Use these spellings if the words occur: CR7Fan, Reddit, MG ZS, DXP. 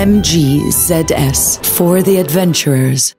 MG ZS for the adventurers.